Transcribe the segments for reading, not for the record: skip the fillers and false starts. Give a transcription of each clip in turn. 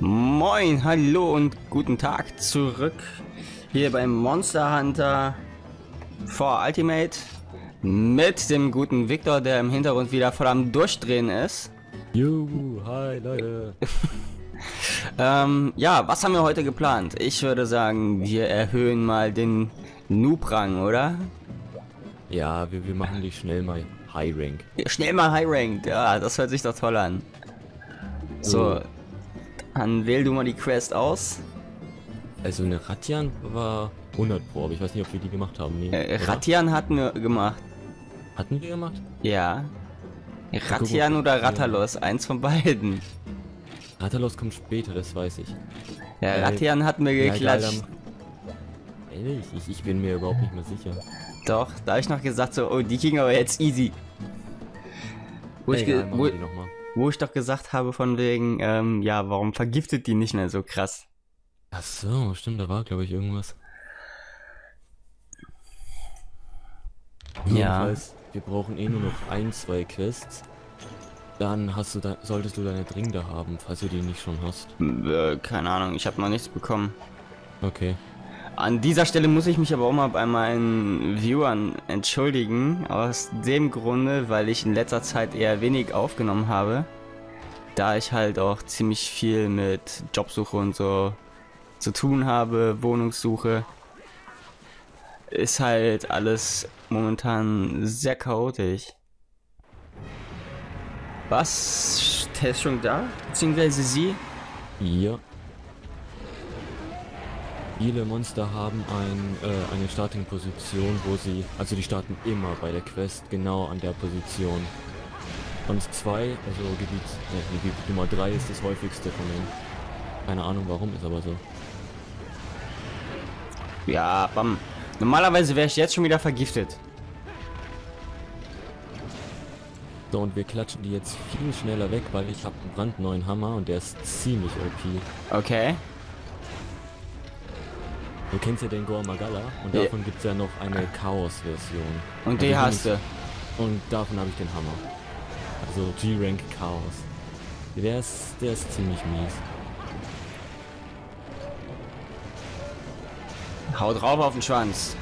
Moin, hallo und guten Tag zurück hier beim Monster Hunter 4 Ultimate mit dem guten Victor, der im Hintergrund wieder voll am Durchdrehen ist. Juhu, hi Leute. Ja, was haben wir heute geplant? Ich würde sagen, wir erhöhen mal den Noob-Rang, oder? Ja, wir machen die schnell mal High-Rank. Schnell mal High-Rank, ja, das hört sich doch toll an. So. Dann wähl du mal die Quest aus. Also eine Rathian war 100 Pro, aber ich weiß nicht, ob wir die gemacht haben. Nee, Rathian hatten wir gemacht. Hatten wir gemacht? Ja. Rathian oder Ratalos, eins von beiden. Ratalos kommt später, das weiß ich. Ja, Rathian hatten wir geklatscht. Ja, ehrlich, ich bin mir überhaupt nicht mehr sicher. Doch, da habe ich noch gesagt so, oh, die ging aber jetzt easy. Wo ich doch gesagt habe von wegen, ja, warum vergiftet die nicht mehr so krass? Ach so, stimmt, da war glaube ich irgendwas. Ja. Jedenfalls, wir brauchen eh nur noch zwei Quests. Dann hast du solltest du deine Dring da haben, falls du die nicht schon hast. Keine Ahnung, ich habe noch nichts bekommen. Okay. An dieser Stelle muss ich mich aber auch mal bei meinen Viewern entschuldigen, aus dem Grunde, weil ich in letzter Zeit eher wenig aufgenommen habe, da ich halt auch ziemlich viel mit Jobsuche und so zu tun habe, Wohnungssuche, ist halt alles momentan sehr chaotisch. Was? Der ist schon da? Beziehungsweise sie? Ja. Viele Monster haben eine Starting-Position, wo sie, also die starten immer bei der Quest genau an der Position. Sonst 2, also Gebiet Nummer 3 ist das häufigste von denen. Keine Ahnung warum, ist aber so. Ja, bam. Normalerweise wäre ich jetzt schon wieder vergiftet. So, und wir klatschen die jetzt viel schneller weg, weil ich habe einen brandneuen Hammer und der ist ziemlich OP. Okay. Du kennst ja den Goa Magala und davon gibt es ja noch eine Chaos-Version. Und die hast du. Und davon habe ich den Hammer. Also G-Rank Chaos. Der ist ziemlich mies. Hau drauf auf den Schwanz.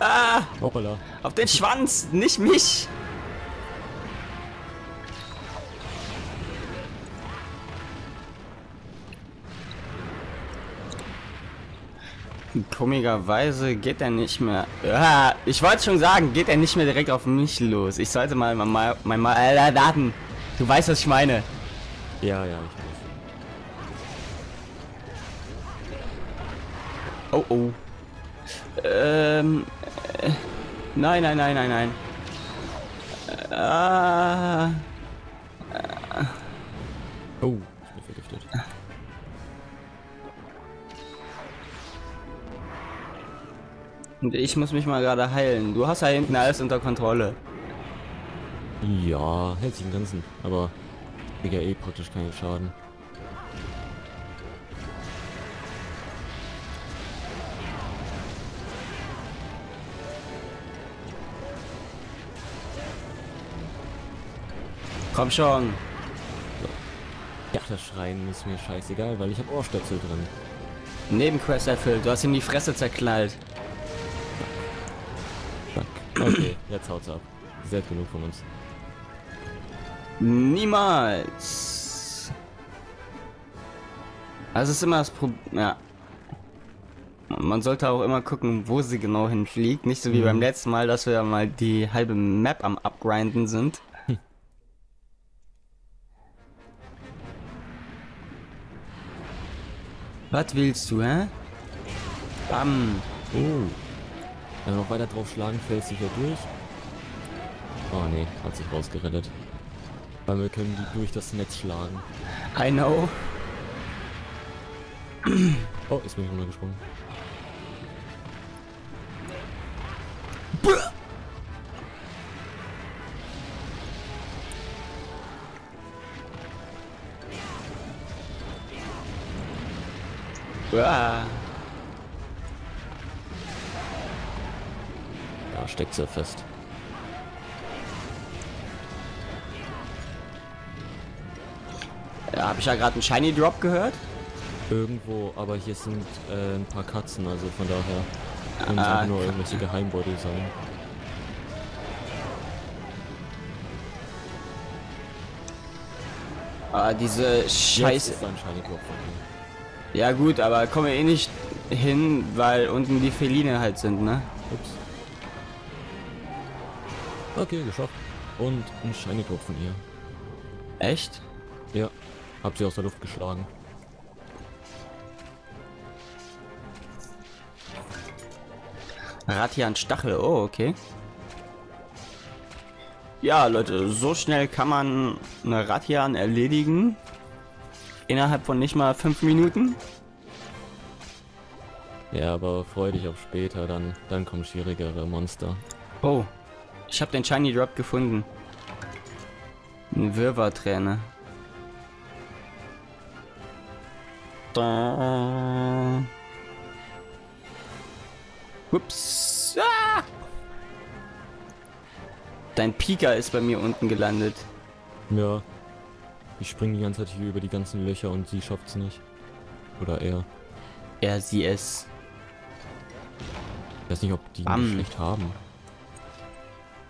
Ah! Hoppala. Auf den Schwanz, nicht mich! Komischerweise geht er nicht mehr. Ah, ich wollte schon sagen, geht er nicht mehr direkt auf mich los. Ich sollte mal warten. Du weißt, was ich meine. Ja, ja, ich weiß. Oh, oh. Nein. Oh, ich bin vergiftet. Und ich muss mich mal gerade heilen. Du hast ja hinten alles unter Kontrolle. Ja, hält sich im Ganzen. Aber krieg ja eh praktisch keinen Schaden. Komm schon. Ja, das Schreien ist mir scheißegal, weil ich habe Ohrstöpsel drin. Nebenquest erfüllt. Du hast ihm die Fresse zerknallt. Okay, jetzt haut's ab. Selbst genug von uns. Niemals! Also es ist immer das Problem. Ja. Man sollte auch immer gucken, wo sie genau hinfliegt. Nicht so wie beim letzten Mal, dass wir mal die halbe Map am Abgrinden sind. Was willst du, hä? Bam! Wenn wir noch weiter drauf schlagen, fällt sich ja durch. Oh ne, hat sich rausgerettet. Weil wir können die durch das Netz schlagen. I know. Oh, ist mir runtergesprungen. Uah. Steckt sehr fest. Da habe ich ja gerade einen Shiny Drop gehört. Irgendwo, aber hier sind ein paar Katzen, also von daher können es auch nur irgendwelche Geheimbeutel sein. Ah, diese Scheiße. Ja gut, aber kommen wir eh nicht hin, weil unten die Feline halt sind, ne? Ups. Okay, geschafft. Und ein Shiny Drop von ihr. Echt? Ja. Hab sie aus der Luft geschlagen. Rathian Stachel, oh, okay. Ja, Leute, so schnell kann man eine Rathian erledigen. Innerhalb von nicht mal 5 Minuten. Ja, aber freu dich auf später, dann kommen schwierigere Monster. Oh, ich habe den Shiny Drop gefunden. Eine Wirrwarrträne. Da. Ups. Ah! Dein Pika ist bei mir unten gelandet. Ja. Ich springe die ganze Zeit hier über die ganzen Löcher und sie schafft's nicht. Oder er. Er, sie, es. Ich weiß nicht, ob die nicht haben.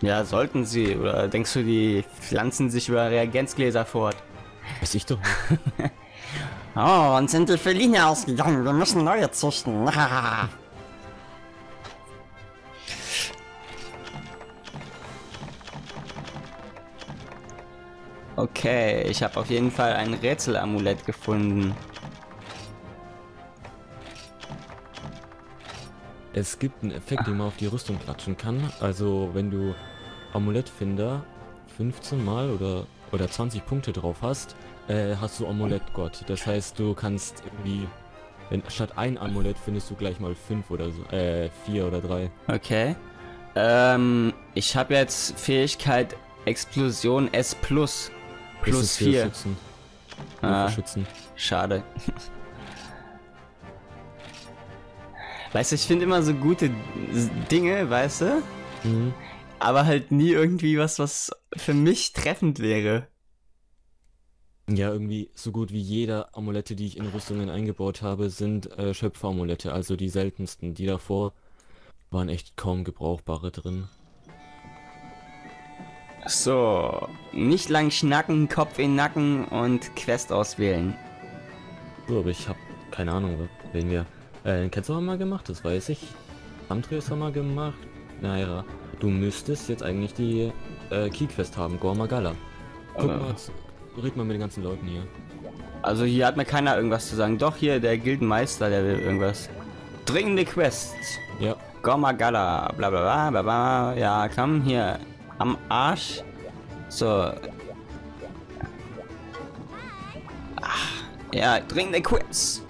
Ja, sollten sie. Oder denkst du, die pflanzen sich über Reagenzgläser fort? Weiß ich doch nicht. Oh, uns sind die Feline ausgegangen. Wir müssen neue züchten. Okay, ich habe auf jeden Fall ein Rätselamulett gefunden. Es gibt einen Effekt, den man auf die Rüstung klatschen kann. Also wenn du Amulettfinder 15 mal oder 20 Punkte drauf hast, hast du Amulettgott. Das heißt, du kannst irgendwie, wenn statt ein Amulett findest du gleich mal 5 oder so, 4 oder 3. Okay. Ich habe jetzt Fähigkeit Explosion S+. Plus 4. Schützen. Schade. Weißt du, ich finde immer so gute Dinge, weißt du? Mhm. Aber halt nie irgendwie was für mich treffend wäre. Ja, irgendwie so gut wie jeder Amulette, die ich in Rüstungen eingebaut habe, sind Schöpferamulette, also die seltensten. Die davor waren echt kaum gebrauchbare drin. So, nicht lang schnacken, Kopf in Nacken und Quest auswählen. So, aber ich habe keine Ahnung, wen wir... Kennst du auch mal gemacht, das weiß ich. Andreas haben wir gemacht. Naja, du müsstest jetzt eigentlich die Key-Quest haben, Goa Magala. Guck mal, red mal mit den ganzen Leuten hier. Also hier hat mir keiner irgendwas zu sagen. Doch, hier, der Gildenmeister, der will irgendwas. Dringende Quest. Ja. Goa Magala, bla bla bla bla bla. Ja, komm, hier. Am Arsch. So. Ach, ja, dringende Quest.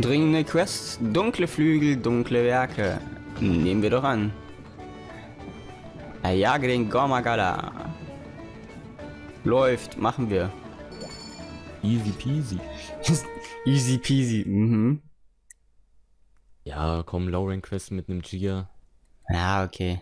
Dringende Quest, dunkle Flügel, dunkle Werke. Nehmen wir doch an. Erjage den Goa Magala. Läuft, machen wir. Easy peasy. Easy peasy, mhm. Ja, komm, Low Rank Quest mit einem Giga. Ja, okay.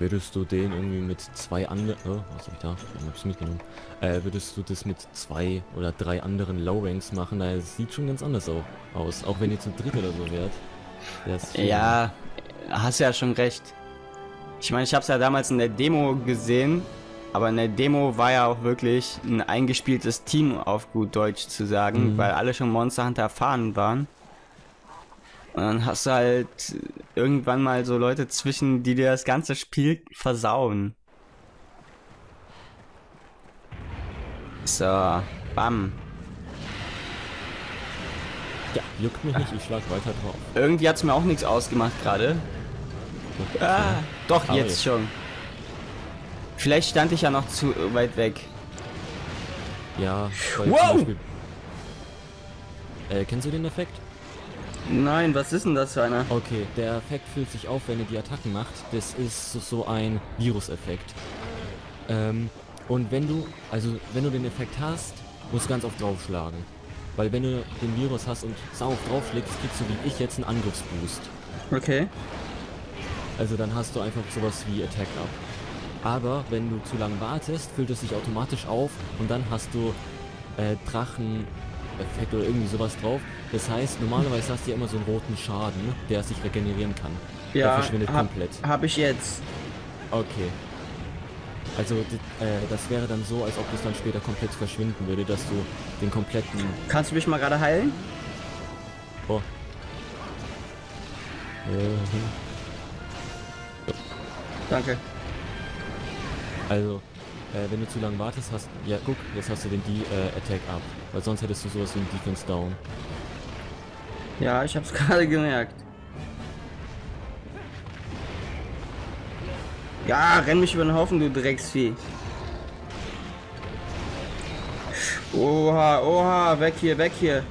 Würdest du den irgendwie mit 2 anderen... Oh, was hab ich da? Ich hab's mitgenommen. Würdest du das mit 2 oder 3 anderen Low Ranks machen? Da sieht schon ganz anders aus. Auch wenn ihr zu dritt oder so wärt. Ja, hast ja schon recht. Ich meine, ich hab's ja damals in der Demo gesehen. Aber in der Demo war ja auch wirklich ein eingespieltes Team, auf gut Deutsch zu sagen, weil alle schon Monster Hunter erfahren waren. Und dann hast du halt irgendwann mal so Leute zwischen, die dir das ganze Spiel versauen. So, bam. Ja, juckt mich nicht, ich schlag weiter drauf. Irgendwie hat's mir auch nichts ausgemacht gerade. Ah, doch, jetzt schon. Vielleicht stand ich ja noch zu weit weg. Ja. Wow! Kennst du den Effekt? Nein, was ist denn das für einer? Okay, der Effekt fühlt sich auf, wenn er die Attacken macht. Das ist so ein Virus-Effekt. Und wenn du den Effekt hast, musst du ganz oft draufschlagen. Weil wenn du den Virus hast und sauer drauflegst, kriegst du wie ich jetzt einen Angriffsboost. Okay. Also dann hast du einfach sowas wie Attack Up. Aber wenn du zu lang wartest, füllt es sich automatisch auf und dann hast du Dracheneffekt oder irgendwie sowas drauf. Das heißt, normalerweise hast du ja immer so einen roten Schaden, der sich regenerieren kann. Ja, der verschwindet komplett. Hab ich jetzt. Okay. Also das wäre dann so, als ob das dann später komplett verschwinden würde, dass du den kompletten... Kannst du mich mal gerade heilen? Oh. Danke. Also, wenn du zu lange wartest, hast... Ja, guck, jetzt hast du den Attack Up. Weil sonst hättest du sowas wie einen Defense Down. Ja, ich hab's gerade gemerkt. Ja, renn mich über den Haufen, du Drecksvieh. Oha, oha, weg hier, weg hier.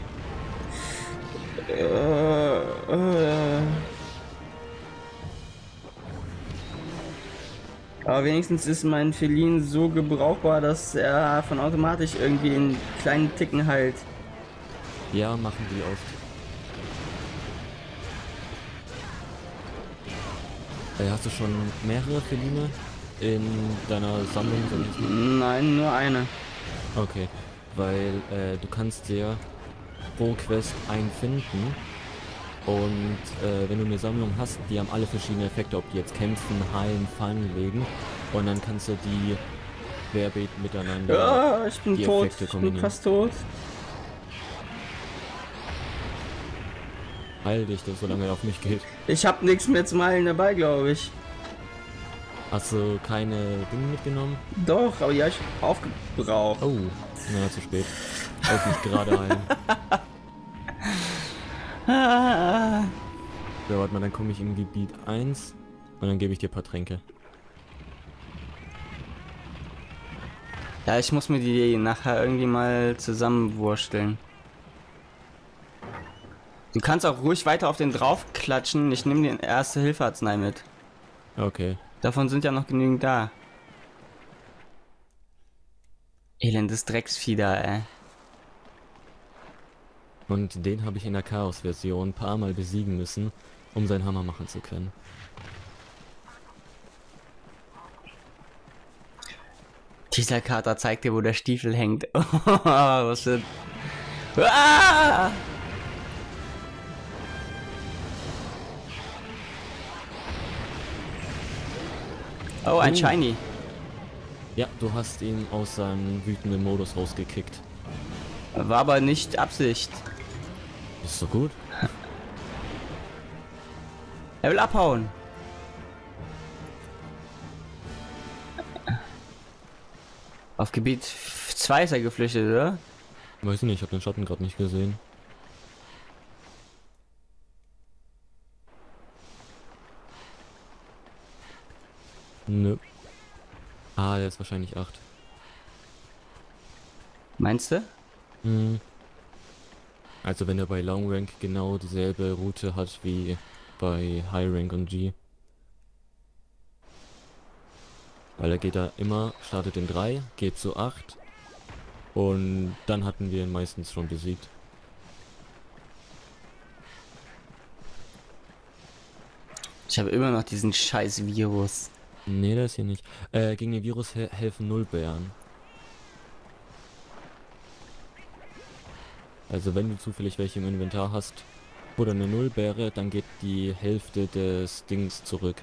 Aber wenigstens ist mein Felin so gebrauchbar, dass er von automatisch irgendwie in kleinen Ticken heilt. Ja, machen die oft. Hast du schon mehrere Feline in deiner Sammlung? Nein, nur eine. Okay, weil du kannst dir pro Quest einen finden und wenn du eine Sammlung hast, die haben alle verschiedene Effekte, ob die jetzt kämpfen, heilen, Fallen legen und dann kannst du die querbeet miteinander ja, ich bin die tot. Effekte kombinieren. Ich bin fast tot. Heil dich, solange er auf mich geht. Ich hab nichts mehr zum Heilen dabei, glaube ich. Hast du keine Dinge mitgenommen? Doch, aber die hab ich aufgebraucht. Oh, na, zu spät. Auch nicht gerade heilen. So, warte mal, dann komme ich in Gebiet 1 und dann gebe ich dir ein paar Tränke. Ja, ich muss mir die nachher irgendwie mal zusammenwursteln. Du kannst auch ruhig weiter auf den draufklatschen. Ich nehme den Erste-Hilfe-Arznei mit. Okay. Davon sind ja noch genügend da. Elendes Drecksvieh da, ey. Und den habe ich in der Chaos-Version ein paar Mal besiegen müssen, um seinen Hammer machen zu können. Dieser Kater zeigt dir, wo der Stiefel hängt. Oh, was für... Ah! Oh, ein Shiny. Ja, du hast ihn aus seinem wütenden Modus rausgekickt. War aber nicht Absicht. Ist so gut. Er will abhauen. Auf Gebiet 2 ist er geflüchtet, oder? Weiß ich nicht, ich habe den Schatten gerade nicht gesehen. Nö. Ah, der ist wahrscheinlich 8. Meinst du? Mhm. Also wenn er bei Long Rank genau dieselbe Route hat wie bei High Rank und G. Weil er geht da immer, startet in 3, geht zu 8 und dann hatten wir ihn meistens schon besiegt. Ich habe immer noch diesen scheiß Virus. Nee, das hier nicht. Gegen den Virus helfen Nullbären. Also wenn du zufällig welche im Inventar hast oder eine Nullbäre, dann geht die Hälfte des Dings zurück.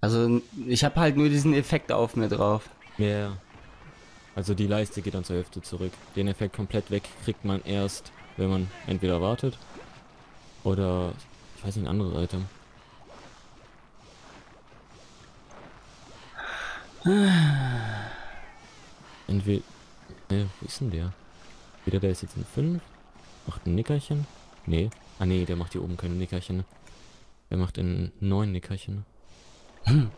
Also ich habe halt nur diesen Effekt auf mir drauf. Ja. Yeah. Also die Leiste geht dann zur Hälfte zurück. Den Effekt komplett weg kriegt man erst, wenn man entweder wartet oder ich weiß nicht, ein anderes Item. Entweder... Ne, wo ist denn der? Wieder der ist jetzt in 5. Macht ein Nickerchen. Ne. Ah ne, der macht hier oben keine Nickerchen. Der macht in 9 Nickerchen. Hm.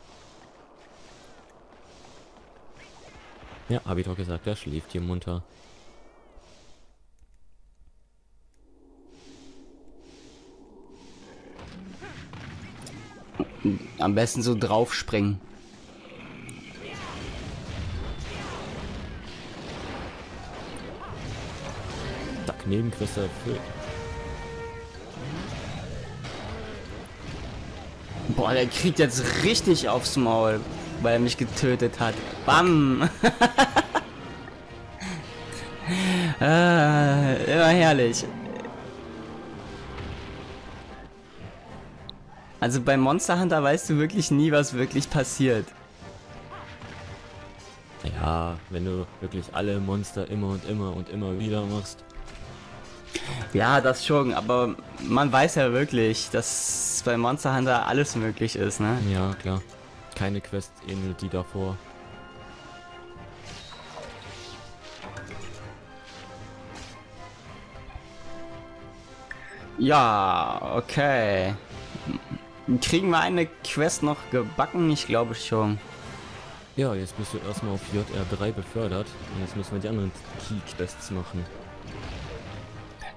Ja, hab ich doch gesagt, der schläft hier munter. Am besten so drauf springen. Zack, Nebenquest erfüllt. Boah, der kriegt jetzt richtig aufs Maul, weil er mich getötet hat. Bam! Immer herrlich. Also bei Monster Hunter weißt du wirklich nie, was wirklich passiert. Ja, wenn du wirklich alle Monster immer und immer und immer wieder machst. Ja, das schon, aber man weiß ja wirklich, dass bei Monster Hunter alles möglich ist, ne? Ja, klar. Keine Quest ähnelt die davor. Ja, okay. Kriegen wir eine Quest noch gebacken? Ich glaube schon. Ja, jetzt bist du erstmal auf JR3 befördert. Und jetzt müssen wir die anderen Key-Quests machen.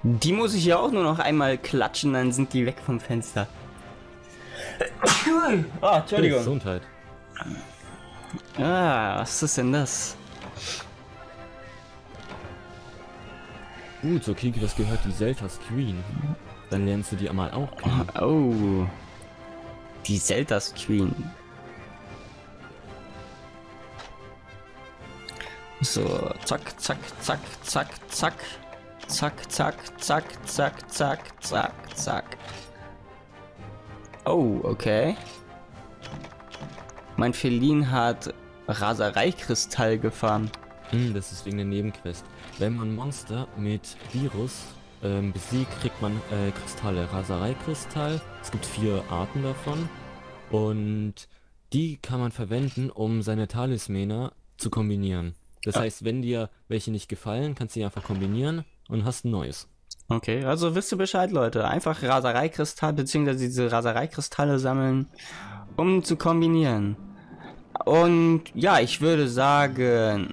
Die muss ich ja auch nur noch einmal klatschen, dann sind die weg vom Fenster. Ah, Entschuldigung. Gesundheit. Ah, was ist denn das? Gut, so Key-Quest gehört die Zeltas Queen. Dann lernst du die einmal auch kennen. Oh. Die Zeltas Queen. So, zack, zack, zack, zack, zack. Zack, zack, zack, zack, zack, zack, zack. Oh, okay. Mein Felin hat Rasereikristall gefahren. Das ist wegen der Nebenquest. Wenn man Monster mit Virus besiegt, kriegt man Kristalle. Rasereikristall. Es gibt 4 Arten davon. Und die kann man verwenden, um seine Talismäner zu kombinieren. Das heißt, wenn dir welche nicht gefallen, kannst du die einfach kombinieren und hast ein neues. Okay, also wisst ihr Bescheid, Leute. Einfach Rasereikristall bzw. diese Rasereikristalle sammeln, um zu kombinieren. Und ja, ich würde sagen,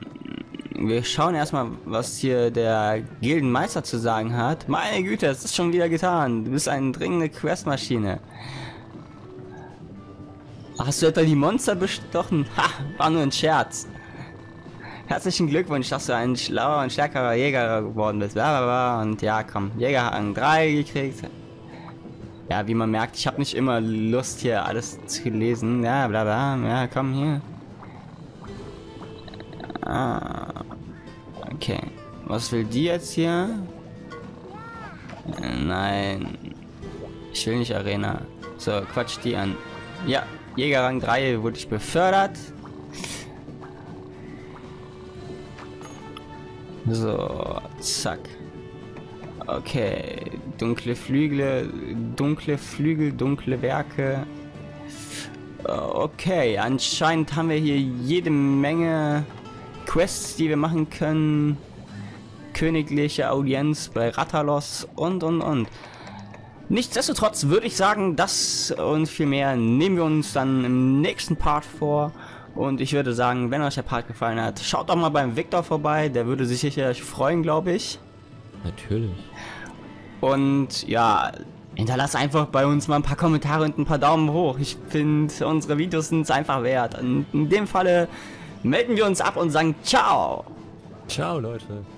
wir schauen erstmal, was hier der Gildenmeister zu sagen hat. Meine Güte, es ist schon wieder getan. Du bist eine dringende Questmaschine. Hast du etwa die Monster bestochen? Ha, war nur ein Scherz. Herzlichen Glückwunsch, dass du ein schlauer und stärkerer Jäger geworden bist. Blablabla. Und ja, komm, Jägerhaken 3 gekriegt. Ja, wie man merkt, ich habe nicht immer Lust, hier alles zu lesen. Ja, blablabla. Ja, komm, hier. Ah, okay. Was will die jetzt hier? Nein. Ich will nicht Arena. So, quatsch die an. Ja, Jägerrang 3 wurde ich befördert. So, zack. Okay, dunkle Flügel, dunkle Werke. Okay, anscheinend haben wir hier jede Menge Quests, die wir machen können. Königliche Audienz bei Ratalos und. Nichtsdestotrotz würde ich sagen, das und viel mehr nehmen wir uns dann im nächsten Part vor. Und ich würde sagen, wenn euch der Part gefallen hat, schaut doch mal beim Victor vorbei. Der würde sich sicherlich freuen, glaube ich. Natürlich. Und ja, hinterlasst einfach bei uns mal ein paar Kommentare und ein paar Daumen hoch. Ich finde, unsere Videos sind es einfach wert. Und in dem Falle melden wir uns ab und sagen ciao. Ciao, Leute.